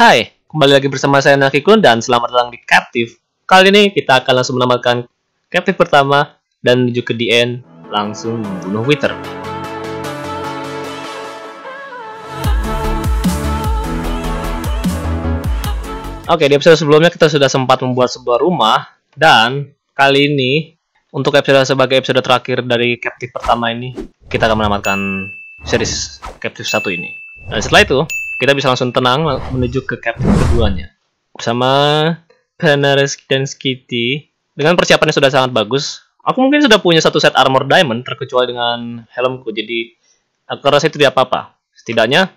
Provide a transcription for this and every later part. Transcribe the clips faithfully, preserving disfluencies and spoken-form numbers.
Hai, kembali lagi bersama saya NakkiKun dan selamat datang di Captive. Kali ini kita akan langsung menamatkan Captive pertama dan menuju ke The End, langsung membunuh Wither. Oke, di episode sebelumnya kita sudah sempat membuat sebuah rumah, dan kali ini untuk episode sebagai episode terakhir dari Captive pertama ini, kita akan menamatkan series Captive satu ini. Dan setelah itu kita bisa langsung tenang menuju ke Captive keduanya bersama Penares dan Sqity. Dengan persiapannya sudah sangat bagus, aku mungkin sudah punya satu set armor diamond terkecuali dengan helmku, jadi aku rasa itu tidak apa-apa. Setidaknya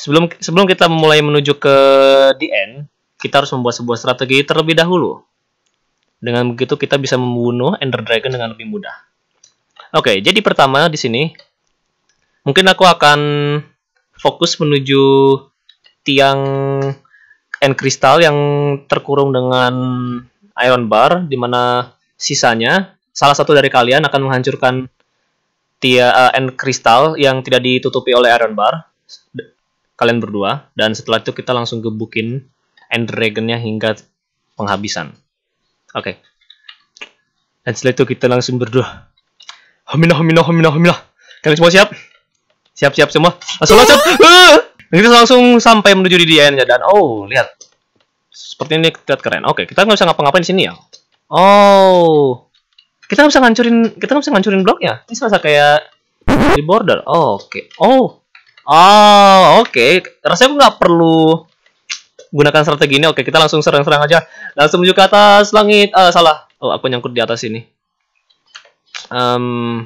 sebelum sebelum kita mulai menuju ke The End, kita harus membuat sebuah strategi terlebih dahulu. Dengan begitu kita bisa membunuh Ender Dragon dengan lebih mudah. Oke, jadi pertama di sini mungkin aku akan fokus menuju tiang end kristal yang terkurung dengan iron bar, di mana sisanya salah satu dari kalian akan menghancurkan tiang uh, end kristal yang tidak ditutupi oleh iron bar. Kalian berdua, dan setelah itu kita langsung gebukin end dragonnya hingga penghabisan. Oke. Okay. Dan setelah itu kita langsung berdua. Hamina, hamina, hamina, hamina. Kalian semua siap? Siap-siap semua, langsung loncat. Uh! Kita langsung sampai menuju di The End ya, dan oh lihat, seperti ini terlihat keren. Oke, kita nggak bisa ngapa-ngapain di sini ya. Oh, kita nggak bisa ngancurin, kita nggak bisa ngancurin bloknya. Ini serasa kayak di border. Oh, oke, okay. oh, oh, oke. Okay. Rasanya aku nggak perlu gunakan strategi ini. Oke, kita langsung serang-serang aja. Langsung menuju ke atas langit. Uh, salah. Oh, aku nyangkut di atas ini. Um,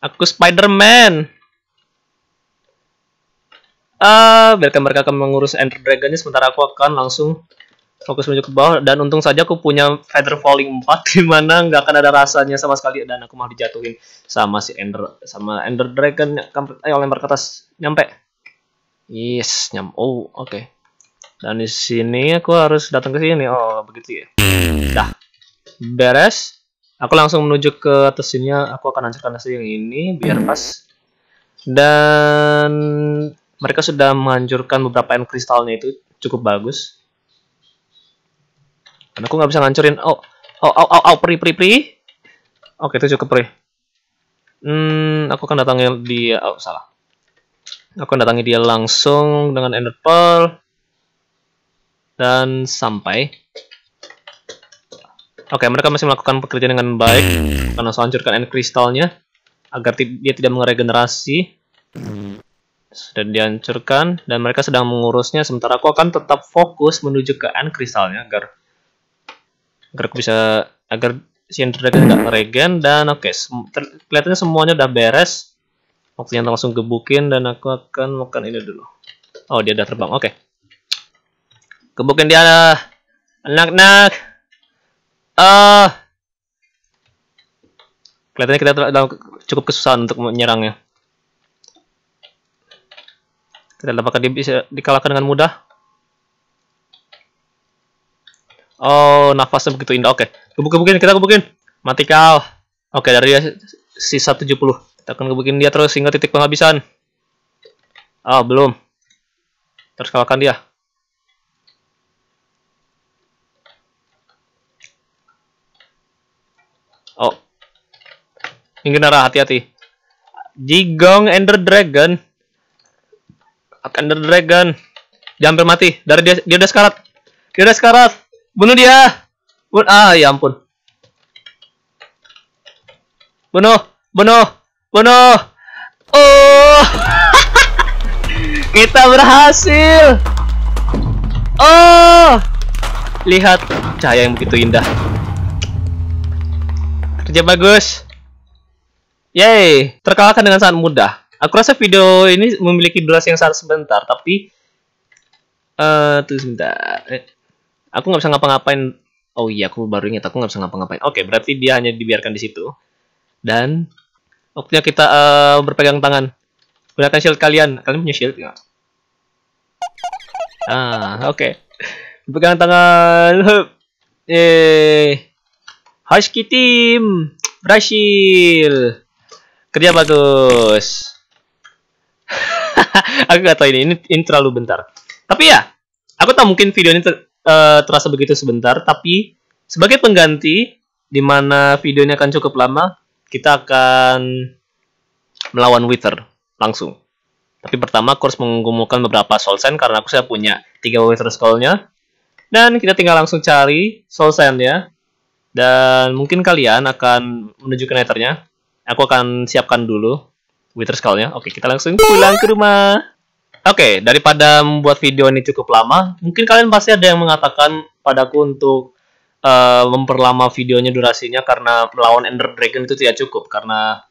aku Spider-Man. Uh, biarkan mereka akan mengurus Ender Dragonnya, sementara aku akan langsung fokus menuju ke bawah. Dan untung saja aku punya Feather Falling empat, dimana nggak akan ada rasanya sama sekali, dan aku malah dijatuhin sama si Ender sama Ender Dragon. Ayo lempar ke atas, nyampe. Yes, nyampe. Oh, oke. Okay. Dan di sini aku harus datang ke sini. Oh, begitu ya. Dah, beres. Aku langsung menuju ke atas sini. Aku akan hancurkan hasil yang ini biar pas. Dan mereka sudah menghancurkan beberapa end kristalnya, itu cukup bagus. Dan aku nggak bisa ngancurin. Oh, oh, oh, oh, oh, pri, pri, pri. Oke, itu cukup pri. Hmm, aku akan datangi dia. Oh, salah. Aku akan datangi dia langsung dengan Ender Pearl dan sampai. Oke, mereka masih melakukan pekerjaan dengan baik karena langsung hancurkan end kristalnya agar dia tidak meregenerasi. Sudah dihancurkan dan mereka sedang mengurusnya, sementara aku akan tetap fokus menuju ke end kristalnya agar agar aku bisa agar si Ender Dragon tidak meregen. Dan oke, okay, kelihatannya semuanya udah beres. Waktunya langsung gebukin, dan aku akan makan ini dulu. Oh, dia udah terbang. Oke. Okay. Gebukin dia. Anak-anak. Eh uh, Kelihatannya kita cukup kesusahan untuk menyerangnya. Tidak dapat dia bisa dikalahkan dengan mudah. Oh, nafasnya begitu indah. Oke, okay. Gebuk-gebukin, kita gebukin. Mati kau. Oke, okay, dari sisa tujuh puluh. Kita akan gebukin dia terus hingga titik penghabisan. Oh, belum. Terus kalahkan dia. Oh. Ini Nara, hati-hati. Jigong Ender Dragon. Ender Dragon, dia hampir mati. Dari dia, dia udah sekarat. Dia udah sekarat. Bunuh dia. Bunuh. Ah, ya ampun. Bunuh, bunuh, bunuh. Oh, kita berhasil. Oh, lihat cahaya yang begitu indah. Kerja bagus. Yay, terkalahkan dengan sangat mudah. Aku rasa video ini memiliki durasi yang sangat sebentar, tapi uh, tuh sebentar. Eh, aku nggak bisa ngapa-ngapain. Oh iya, aku baru ingat aku nggak bisa ngapa-ngapain. Oke, okay, berarti dia hanya dibiarkan di situ. Dan waktunya kita uh, berpegang tangan. Gunakan shield kalian. Kalian punya shield nggak? Ah, oke. Okay. Berpegang tangan. Eh, Husky Team berhasil. Kerja bagus. Aku gak tau ini, ini, ini terlalu bentar. Tapi ya, Aku tahu mungkin video ini ter, uh, terasa begitu sebentar, tapi sebagai pengganti di mana videonya akan cukup lama, kita akan melawan Wither langsung. Tapi pertama aku harus mengumpulkan beberapa soul sand karena aku sudah punya tiga Wither skull-nya. Dan kita tinggal langsung cari soul sand-nya. Dan mungkin kalian akan menuju ke nethernya. Aku akan siapkan dulu Wither skull-nya. Oke, kita langsung pulang ke rumah. Oke, okay, daripada membuat video ini cukup lama, mungkin kalian pasti ada yang mengatakan padaku untuk uh, memperlama videonya durasinya karena melawan Ender Dragon itu tidak cukup, karena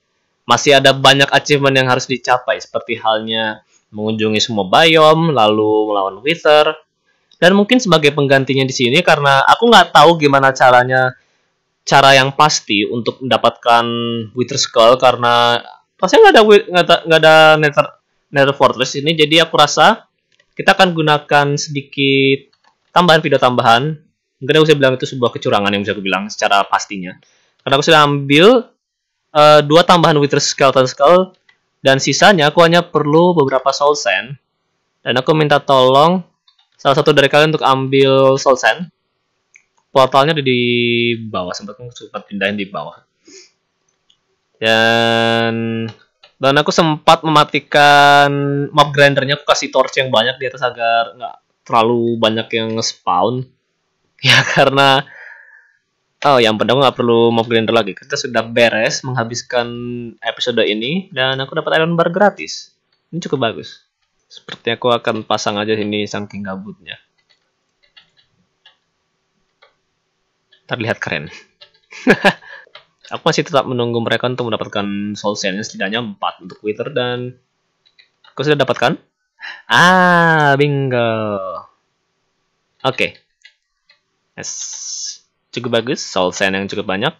masih ada banyak achievement yang harus dicapai, seperti halnya mengunjungi semua biome, lalu melawan Wither, dan mungkin sebagai penggantinya di sini karena aku nggak tahu gimana caranya, cara yang pasti untuk mendapatkan Wither Skull karena pasti nggak ada nggak ada Nether Nether Fortress ini, jadi aku rasa kita akan gunakan sedikit tambahan video tambahan. Mungkin aku bisa bilang itu sebuah kecurangan yang bisa aku bilang secara pastinya. Karena aku sudah ambil uh, dua tambahan Wither Skeleton Skull dan sisanya aku hanya perlu beberapa Soul Sand. Dan aku minta tolong salah satu dari kalian untuk ambil Soul Sand. Portalnya ada di bawah, sempat aku sempat pindahin di bawah. Dan Dan aku sempat mematikan mob grindernya, aku kasih torch yang banyak di atas agar nggak terlalu banyak yang nge-spawn. Ya karena, oh ya ampun, aku nggak perlu mob grinder lagi. Kita sudah beres menghabiskan episode ini dan aku dapat iron bar gratis. Ini cukup bagus. Seperti aku akan pasang aja ini saking gabutnya. Terlihat keren. Aku masih tetap menunggu mereka untuk mendapatkan soul sand, setidaknya empat untuk Wither dan aku sudah dapatkan. Ah, bingo. Oke. Okay. Yes. Cukup bagus, soul sand yang cukup banyak.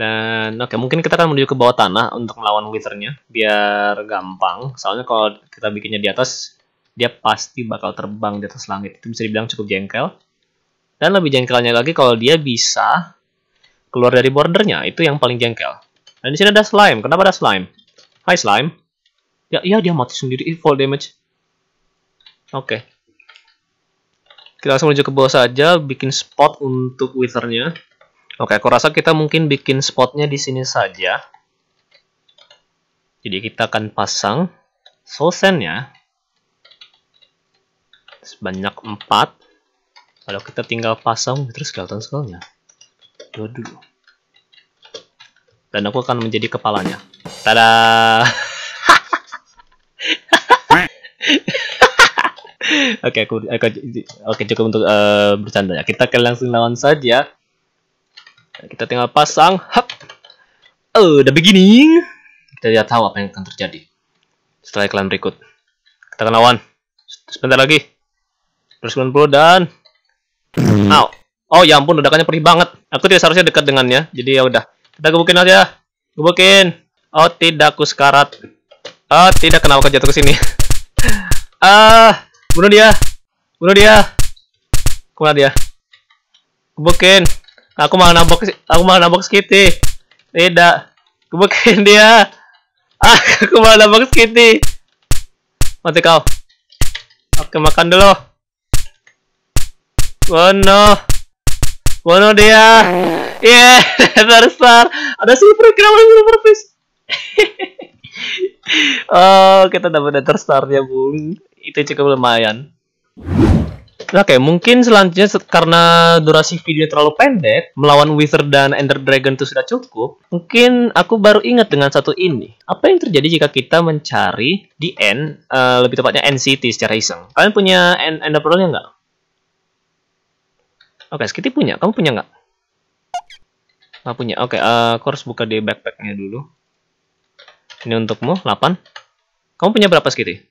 Dan oke, okay, mungkin kita akan menuju ke bawah tanah untuk melawan Wither-nya biar gampang. Soalnya kalau kita bikinnya di atas, dia pasti bakal terbang di atas langit. Itu bisa dibilang cukup jengkel. Dan lebih jengkelnya lagi kalau dia bisa keluar dari bordernya, itu yang paling jengkel. Dan di sini ada slime. Kenapa ada slime? Hai slime. Ya, iya dia mati sendiri. Full damage. Oke. Okay. Kita langsung menuju ke bawah saja, bikin spot untuk Wither-nya. Oke, okay, aku rasa kita mungkin bikin spotnya di sini saja. Jadi kita akan pasang soul sand-nya sebanyak empat. Kalau kita tinggal pasang terus skeleton skull-nya. Dua dulu. Dan aku akan menjadi kepalanya. Tada. Oke, aku, aku oke cukup untuk uh, bercanda ya. Kita akan langsung lawan saja. Kita tinggal pasang. Hap. Oh, the beginning. Kita lihat tahu apa yang akan terjadi setelah iklan berikut. Kita akan lawan. Sebentar lagi. Terus sembilan puluh dan out. Oh ya ampun, ledakannya perih banget. Aku tidak seharusnya dekat dengannya. Jadi ya udah, kita gebukin aja. Gebukin. Oh tidak, aku sekarat. Oh tidak, kenapa aku jatuh ke sini? Ah, bunuh dia. Bunuh dia. Kemana dia? Gebukin. Aku malah nabok, aku malah nabok Sqity. Tidak. Gebukin dia. Ah, aku malah nabok Sqity. Mati kau. Oke, makan dulu. Oh no. Bunuh dia. Yeah, terbesar. Ada super keren super face. Oh, kita dapat Nether Star ya, Bung. Itu cukup lumayan. Oke, okay, mungkin selanjutnya karena durasi video terlalu pendek, melawan Wither dan Ender Dragon itu sudah cukup. Mungkin aku baru ingat dengan satu ini. Apa yang terjadi jika kita mencari di End, uh, lebih tepatnya End City secara iseng? Kalian punya End Ender Pearl-nya enggak? Oke, okay, Sqity punya. Kamu punya nggak? Nggak punya. Oke, okay, uh, aku harus buka di backpacknya dulu. Ini untukmu, delapan. Kamu punya berapa Sqity?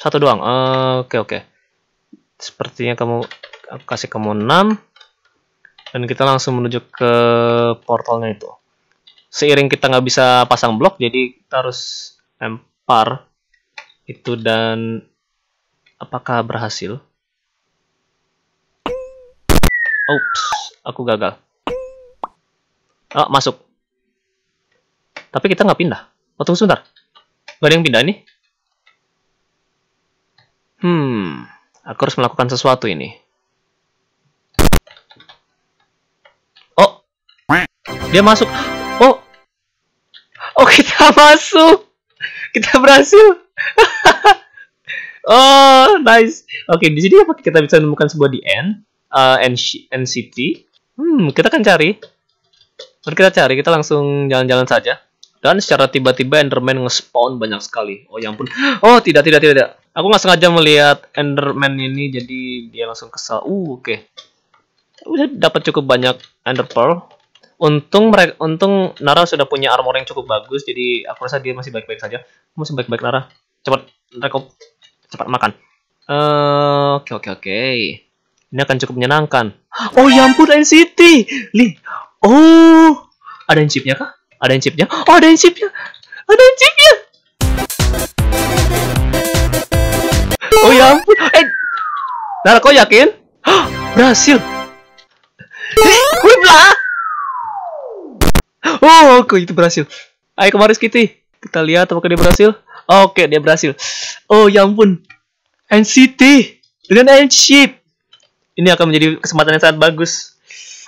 Satu doang. Oke, uh, oke. Okay, okay. Sepertinya kamu, aku kasih kamu enam. Dan kita langsung menuju ke portalnya itu. Seiring kita nggak bisa pasang blok, jadi kita harus lempar. Itu dan apakah berhasil? Oops, aku gagal. Oh, masuk. Tapi kita nggak pindah. Oh, tunggu sebentar. Gak ada yang pindah nih. Aku harus melakukan sesuatu ini. Oh, dia masuk. Oh, oh kita masuk. Kita berhasil. Oh, nice. Oke, di sini apa kita bisa menemukan sebuah The End, uh, End City. Hmm, kita akan cari. Mari kita cari, kita langsung jalan-jalan saja. Dan secara tiba-tiba Enderman nge-spawn banyak sekali. Oh, ya ampun. Oh, tidak, tidak, tidak, tidak. Aku nggak sengaja melihat Enderman ini, jadi dia langsung kesal. Uh, oke. Okay. Udah dapat cukup banyak Ender Pearl. Untung mereka, untung Nara sudah punya armor yang cukup bagus, jadi aku rasa dia masih baik-baik saja. Masih baik-baik Nara. Cepat, rekop, cepat makan. Oke, oke, oke. Ini akan cukup menyenangkan. Oh, ya ampun, End City. Li. Oh, ada End Ship-nya kah? Ada End Ship-nya? Oh, ada End Ship-nya. Ada End Ship-nya. Oh ya ampun. Eh, Nara, kau yakin? Berhasil. Wiblah. Oh, oke, itu berhasil. Ayo kemari, Sqity. Kita lihat apakah dia berhasil. Oke, dia berhasil. Oh ya ampun. End City dengan End Ship. Ini akan menjadi kesempatan yang sangat bagus.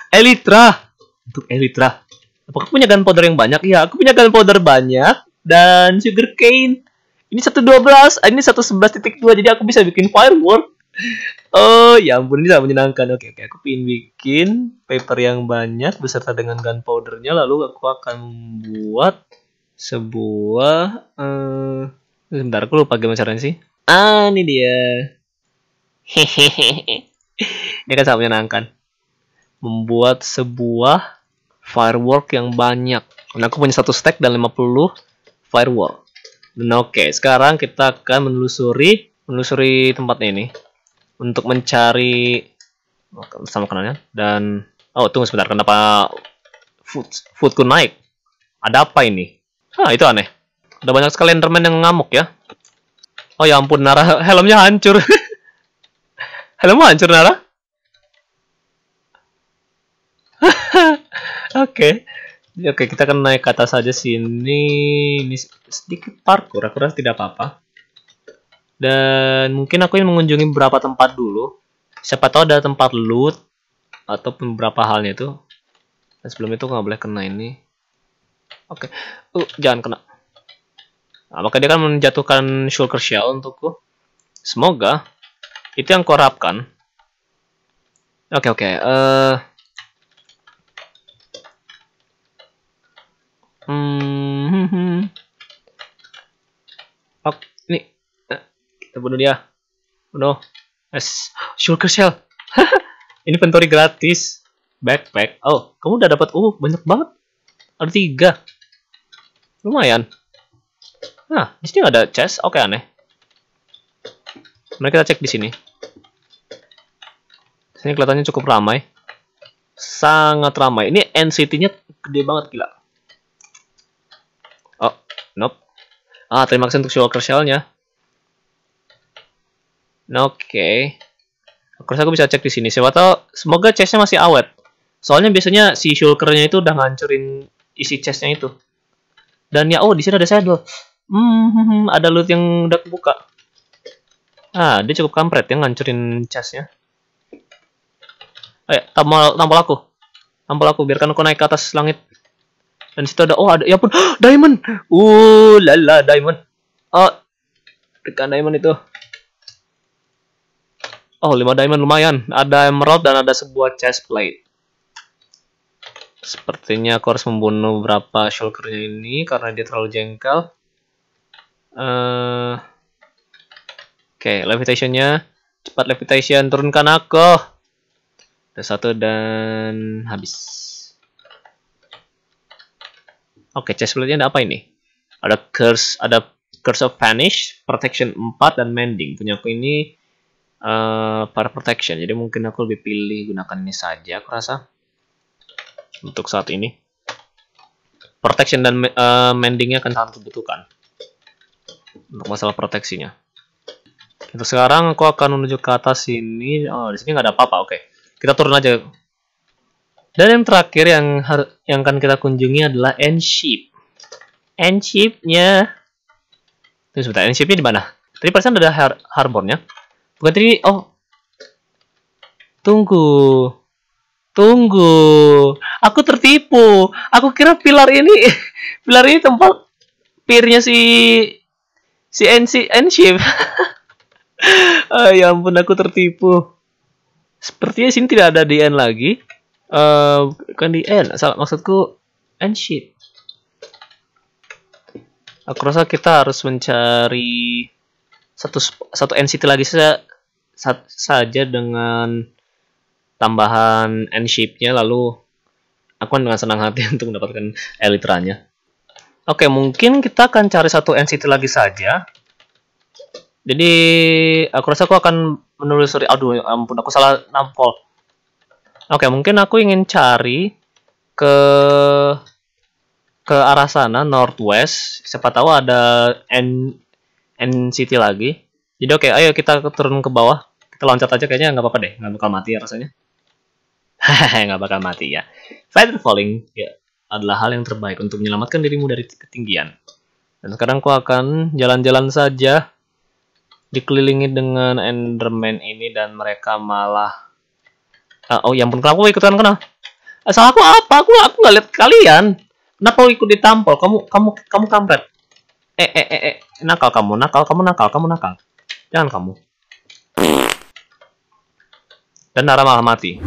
Elytra. Untuk Elytra, apakah punya gunpowder yang banyak? Ya, aku punya gunpowder banyak. Dan sugar cane. Ini seratus dua belas, ini seratus sebelas titik dua. Jadi aku bisa bikin firework. Oh ya ampun, ini sangat menyenangkan. Oke, oke, aku ingin bikin paper yang banyak beserta dengan gunpowdernya. Lalu aku akan membuat sebuah uh, sebentar, aku lupa gimana caranya sih. Ah, ini dia. Hehehe. Ini kan sangat menyenangkan. Membuat sebuah firework yang banyak. Nah, aku punya satu stack dan lima puluh firework. Dan oke, okay, sekarang kita akan menelusuri menelusuri tempat ini untuk mencari sama makanannya. Dan oh, tunggu sebentar, kenapa food foodku naik? Ada apa ini? Hah, itu aneh. Ada banyak sekali Enderman yang ngamuk ya. Oh ya ampun, Nara, helmnya hancur. Helmnya hancur, Nara. Oke, okay. Oke, okay, kita akan naik ke atas saja sini. Ini sedikit parkur, aku rasa tidak apa-apa. Dan mungkin aku ingin mengunjungi beberapa tempat dulu. Siapa tahu ada tempat loot ataupun beberapa halnya itu. Dan sebelum itu nggak boleh kena ini. Oke, okay. uh, jangan kena. Nah, maka dia akan menjatuhkan shulker shell untukku. Semoga itu yang kuharapkan. Oke, okay, oke. Okay. Uh... Hmm, oh, ini kita bunuh dia. Bunuh. Yes. Shulker Shell. Inventory gratis. Backpack. Oh, kamu udah dapat. Oh, banyak banget. Ada tiga. Lumayan. Nah, di sini nggak ada chest. Oke, okay, aneh. Mari kita cek di sini. Sini kelihatannya cukup ramai. Sangat ramai. Ini End City-nya gede banget, gila. Nope. Ah, terima kasih untuk shulker shell-nya. Nah, oke. Okay. Aku rasa aku bisa cek di sini. Siapa tahu, semoga chest-nya masih awet. Soalnya biasanya si shulker-nya itu udah ngancurin isi chest-nya itu. Dan ya, oh, di sini ada saddle. Hmm, ada loot yang udah kebuka. Ah, dia cukup kampret yang ngancurin chest-nya. Ayo, tampol, tampol aku. Tampol aku, biarkan aku naik ke atas langit. Dan situ ada, oh ada, ya pun, diamond. Uh, lala, diamond. Oh, dekat diamond itu. Oh, lima diamond lumayan. Ada emerald dan ada sebuah chest plate. Sepertinya aku harus membunuh berapa shulkernya ini karena dia terlalu jengkel. Uh, Oke, okay, levitation-nya. Cepat levitation, turunkan aku. Ada satu dan habis. Oke, okay, chest plate-nya ada apa ini? Ada curse, ada curse of vanish, protection empat dan mending. Punya aku ini uh, para protection. Jadi mungkin aku lebih pilih gunakan ini saja, aku rasa. Untuk saat ini. Protection dan uh, mending-nya akan sangat dibutuhkan. Untuk masalah proteksinya. Untuk sekarang aku akan menuju ke atas sini. Oh, di sini nggak ada apa-apa. Oke. Okay. Kita turun aja. Dan yang terakhir yang yang akan kita kunjungi adalah End Ship. End Ship-nya. Tunggu sebentar, End Ship-nya di mana? Tadi perasaan ada har harbornya. Bukan tadi. Oh. Tunggu. Tunggu. Aku tertipu. Aku kira pilar ini pilar ini tempat pirnya si si End Ship. Oh, ya ampun, aku tertipu. Sepertinya sini tidak ada D N lagi. Uh, bukan D N, salah, maksudku End Ship. Aku rasa kita harus mencari satu satu End City lagi saja, sa saja dengan tambahan End Ship-nya, lalu aku dengan senang hati untuk mendapatkan Elytra-nya. Oke, mungkin kita akan cari satu End City lagi saja. Jadi aku rasa aku akan menelusuri. Aduh, ampun, aku salah nampol. Oke, mungkin aku ingin cari ke ke arah sana, northwest. Siapa tahu ada End End City lagi. Jadi oke, okay, ayo kita turun ke bawah. Kita loncat aja, kayaknya nggak apa-apa deh, nggak bakal mati ya rasanya. Hahaha, nggak bakal mati ya. Feather falling ya, adalah hal yang terbaik untuk menyelamatkan dirimu dari ketinggian. Dan sekarang aku akan jalan-jalan saja, dikelilingi dengan Enderman ini, dan mereka malah uh, oh ya ampun, kenapa aku ikutan kena? Salah aku apa? Aku aku nggak lihat kalian. Kenapa ikut ditampol? Kamu, kamu, kamu kampret. Eh, eh, eh, eh, nakal kamu, nakal, kamu nakal, kamu nakal. Jangan kamu. Dan Nara malah mati.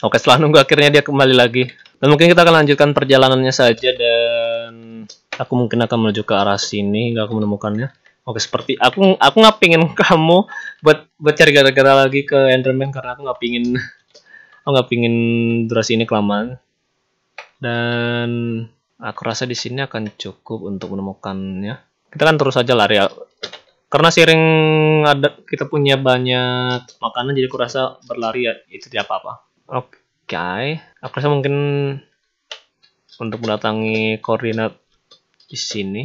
Oke, setelah nunggu akhirnya dia kembali lagi. Dan mungkin kita akan lanjutkan perjalanannya saja, dan aku mungkin akan menuju ke arah sini hingga aku menemukannya. Oke, seperti aku, aku nggak pingin kamu buat buat cari gara-gara lagi ke Enderman, karena aku nggak pingin, aku nggak pingin durasi ini kelamaan. Dan aku rasa di sini akan cukup untuk menemukannya. Kita kan terus saja lari ya, karena sering ada kita punya banyak makanan, jadi aku rasa berlari ya itu tidak apa-apa. Oke, okay. Aku rasa mungkin untuk mendatangi koordinat di sini.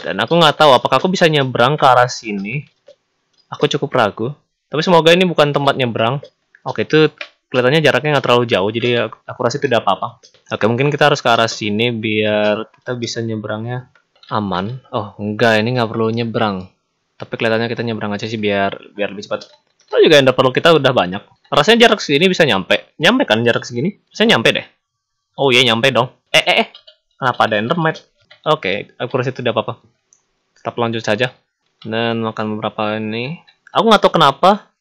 Dan aku nggak tahu apakah aku bisa nyebrang ke arah sini. Aku cukup ragu. Tapi semoga ini bukan tempat nyebrang. Oke, okay, itu kelihatannya jaraknya nggak terlalu jauh, jadi aku, aku rasa tidak apa-apa. Oke, mungkin kita harus ke arah sini biar kita bisa nyebrangnya aman. Oh, enggak, ini nggak perlu nyebrang. Tapi kelihatannya kita nyebrang aja sih biar biar lebih cepat. Atau juga yang perlu kita udah banyak. Rasanya jarak segini bisa nyampe. Nyampe kan jarak segini? Rasanya nyampe deh. Oh iya, nyampe dong. Eh, eh, eh. Kenapa ada Enderman? Oke, aku rasa tidak apa-apa. Tetap lanjut saja. Dan makan beberapa ini. Aku nggak tahu kenapa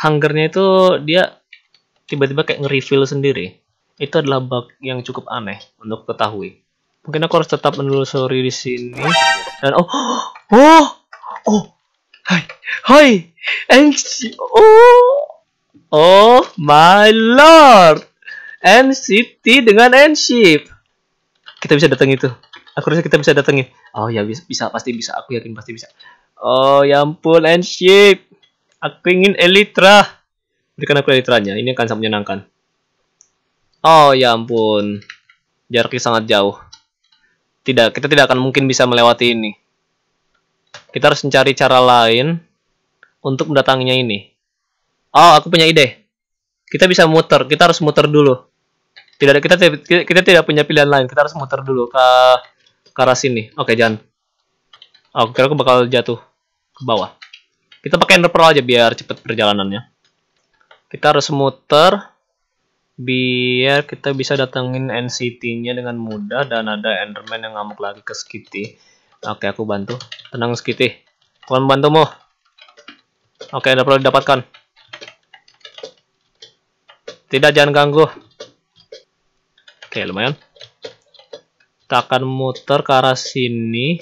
hungernya itu dia tiba-tiba kayak nge-reveal sendiri. Itu adalah bug yang cukup aneh untuk ketahui. Mungkin aku harus tetap menelusuri di sini. Dan oh, oh, oh, hai, hai, End City, oh, oh my lord, End City dengan End Ship. Kita bisa datang itu. Aku rasa kita bisa datangi. Oh ya, bisa, bisa, pasti bisa. Aku yakin pasti bisa. Oh ya ampun, End Ship. Aku ingin Elytra. Berikan aku Elytranya, ini akan sangat menyenangkan. Oh ya ampun, jaraknya sangat jauh. Tidak, kita tidak akan mungkin bisa melewati ini. Kita harus mencari cara lain untuk mendatanginya ini. Oh, aku punya ide. Kita bisa muter, kita harus muter dulu. Tidak ada, kita, kita, kita tidak punya pilihan lain. Kita harus muter dulu ke, ke arah sini. Oke, jangan. Oh, kira aku bakal jatuh ke bawah. Kita pakai Ender Pearl aja biar cepat perjalanannya. Kita harus muter biar kita bisa datengin End City-nya dengan mudah. Dan ada Enderman yang ngamuk lagi ke Sqity. Oke, aku bantu. Tenang Sqity, aku akan membantumu. Oke, tidak perlu didapatkan. Tidak, jangan ganggu. Oke, lumayan. Kita akan muter ke arah sini.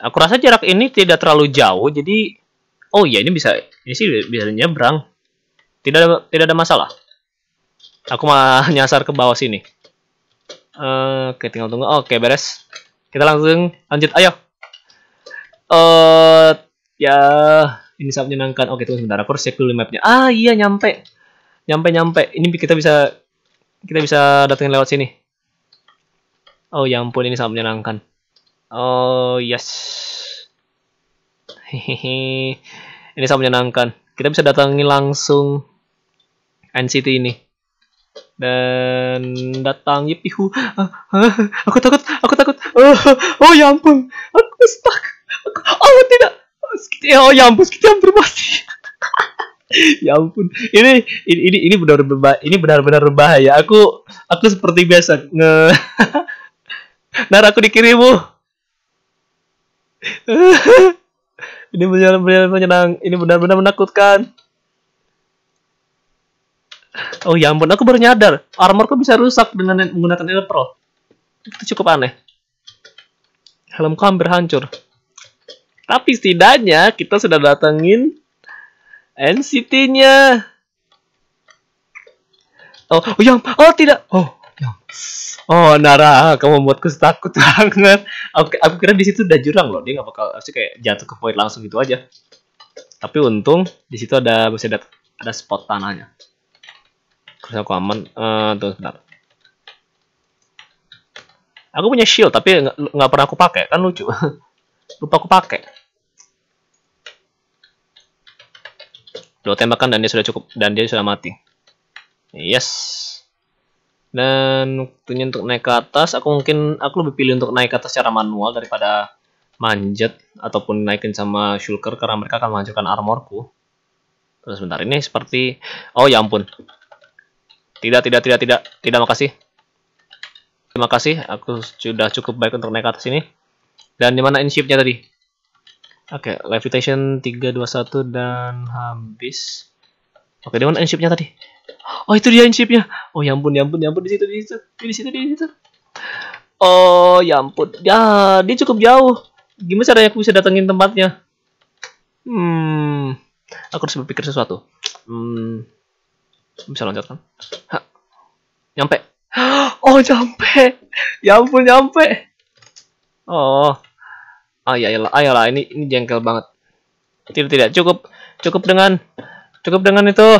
Aku rasa jarak ini tidak terlalu jauh. Jadi, oh iya, ini bisa. Ini sih bisa nyebrang. Tidak ada, tidak ada masalah. Aku malah nyasar ke bawah sini. Uh, Oke, okay, tinggal tunggu. Oke, okay, beres. Kita langsung lanjut. Ayo. Uh, ya, ini sangat menyenangkan. Oke, okay, tunggu sebentar. Aku harus cek dulu mapnya. Ah iya, nyampe. Nyampe nyampe. Ini kita bisa kita bisa datengin lewat sini. Oh ya ampun, ini sangat menyenangkan. Oh yes. Hehehe. Ini sangat menyenangkan. Kita bisa datangi langsung End City ini. Dan datang yipihu. Aku takut, aku takut. Oh, oh ya ampun. Aku stuck. Aku, oh tidak. Sqity, oh ya ampun, Sqity hampir mati. Ya ampun, ini ini ini, ini benar-benar ini benar-benar bahaya. Aku aku seperti biasa nge Nara, aku dikirimu. Ini benar-benar menyenang, ini benar-benar menakutkan. Oh ya ampun, aku baru nyadar armorku bisa rusak dengan menggunakan Ender Pro. Itu cukup aneh. Helmku hampir hancur. Tapi setidaknya kita sudah datengin End City-nya. Oh, oh, yang, oh tidak. Oh, yang. Oh, Nara, kamu membuatku takut banget. Aku, aku kira di situ ada jurang loh. Dia nggak bakal sih kayak jatuh ke poin langsung gitu aja. Tapi untung di situ ada masih ada, ada spot tanahnya. Terus aku aman. Uh, tuh, bentar. Aku punya shield tapi nggak pernah aku pakai, kan lucu. Lupa aku pakai. Lo tembakan dan dia sudah cukup dan dia sudah mati. Yes. Dan waktunya untuk naik ke atas. Aku mungkin aku lebih pilih untuk naik ke atas secara manual daripada manjat ataupun naikin sama shulker karena mereka akan menghancurkan armorku. Terus bentar ini seperti, oh ya ampun. Tidak tidak tidak tidak tidak makasih. Terima kasih, aku sudah cukup baik untuk naik ke atas ini. Dan dimana end ship-nya tadi? Oke, okay, levitation tiga, dua, satu, dan habis. Oke, okay, di mana end ship-nya tadi? Oh, itu dia end ship-nya. Oh, ya ampun, ya ampun, ya ampun, di situ, di situ, di situ, di situ. Oh, ya ampun. Ya, dia cukup jauh. Gimana caranya aku bisa datengin tempatnya? Hmm, aku harus berpikir sesuatu. Hmm, bisa loncat kan? Hah, nyampe. Oh, nyampe. Ya ampun, nyampe. Oh. Ah, ya, ayolah, ayolah, ini ini jengkel banget. Tidak, tidak, cukup, cukup dengan, cukup dengan itu.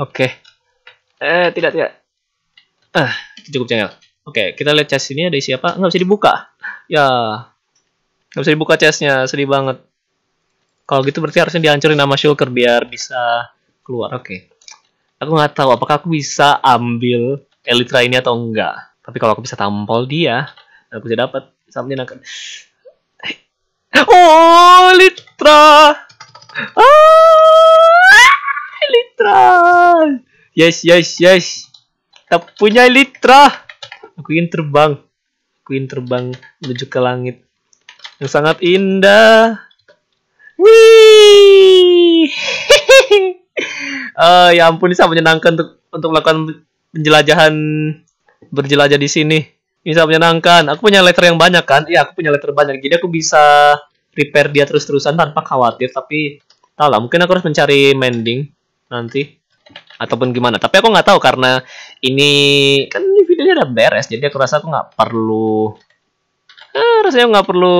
Oke. Okay. Eh, tidak, tidak. Ah, cukup jengkel. Oke, okay, kita lihat chest ini ada isi apa? Nggak bisa dibuka. Ya, nggak bisa dibuka chestnya, sedih banget. Kalau gitu berarti harusnya dihancurin sama shulker biar bisa keluar. Oke. Okay. Aku nggak tahu apakah aku bisa ambil Elytra ini atau enggak. Tapi kalau aku bisa tampol dia, aku bisa dapat. Sama menyenangkan. Oh, Elytra. Ah, Elytra. Yes, yes, yes. Kita punya Elytra. Aku ingin terbang. Aku ingin terbang menuju ke langit yang sangat indah. Wih. Uh, ya ampun, ini sangat menyenangkan untuk untuk melakukan penjelajahan berjelajah di sini. Bisa menyenangkan. Aku punya letter yang banyak kan? Iya, aku punya letter banyak. Jadi aku bisa repair dia terus-terusan tanpa khawatir. Tapi, tau lah. Mungkin aku harus mencari mending nanti. Ataupun gimana. Tapi aku nggak tahu karena ini... Kan ini videonya udah beres. Jadi aku rasa aku nggak perlu... Eh, rasanya nggak perlu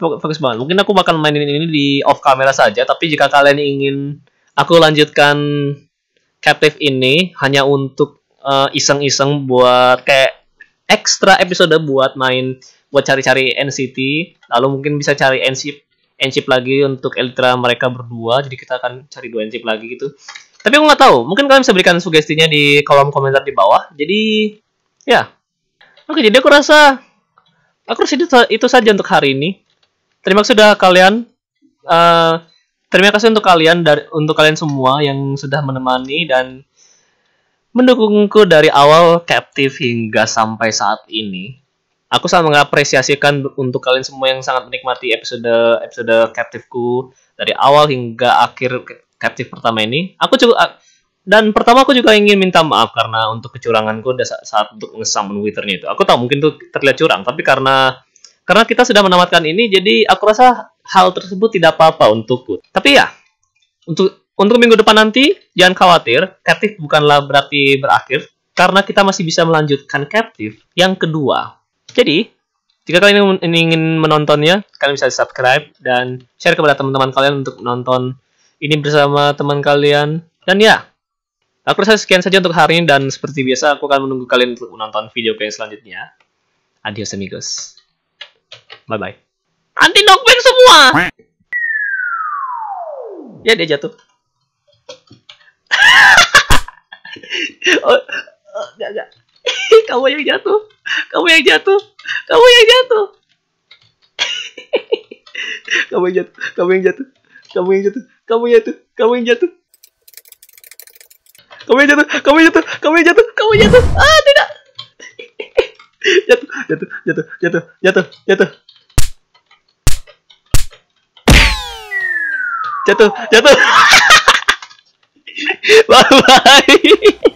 fokus banget. Mungkin aku bakal mainin ini di off camera saja. Tapi jika kalian ingin aku lanjutkan Captive ini hanya untuk iseng-iseng uh, buat kayak... Ekstra episode buat main, buat cari-cari End City, lalu mungkin bisa cari End Ship, End Ship lagi untuk Elytra mereka berdua. Jadi kita akan cari dua End Ship lagi gitu. Tapi aku nggak tahu, mungkin kalian bisa berikan sugestinya di kolom komentar di bawah. Jadi, ya, oke. Jadi aku rasa, aku rasa itu, itu saja untuk hari ini. Terima kasih sudah kalian, uh, terima kasih untuk kalian dari untuk kalian semua yang sudah menemani dan mendukungku dari awal Captive hingga sampai saat ini. Aku sangat mengapresiasikan untuk kalian semua yang sangat menikmati episode episode Captiveku dari awal hingga akhir Captive pertama ini. Aku juga dan pertama aku juga ingin minta maaf karena untuk kecuranganku saat untuk ngesummon Wither-nya itu. Aku tahu mungkin itu terlihat curang, tapi karena karena kita sudah menamatkan ini, jadi aku rasa hal tersebut tidak apa-apa untukku. Tapi ya, untuk Untuk minggu depan nanti, jangan khawatir, Captive bukanlah berarti berakhir, karena kita masih bisa melanjutkan Captive yang kedua. Jadi, jika kalian ingin menontonnya, kalian bisa subscribe dan share kepada teman-teman kalian untuk menonton ini bersama teman kalian. Dan ya, aku rasa sekian saja untuk hari ini, dan seperti biasa, aku akan menunggu kalian untuk menonton video yang selanjutnya. Adios amigos. Bye-bye. Anti knockback semua! Ya, dia jatuh. Oh, oh, enggak, enggak. Kamu yang jatuh, kamu yang jatuh, kamu yang jatuh. Kamu yang jatuh, kamu yang jatuh, kamu yang jatuh, kamu yang jatuh, kamu yang jatuh, kamu yang jatuh, kamu yang jatuh, kamu yang jatuh, kamu yang jatuh, ah tidak, jatuh, jatuh, jatuh, jatuh, jatuh, jatuh, jatuh, jatuh, bye bye.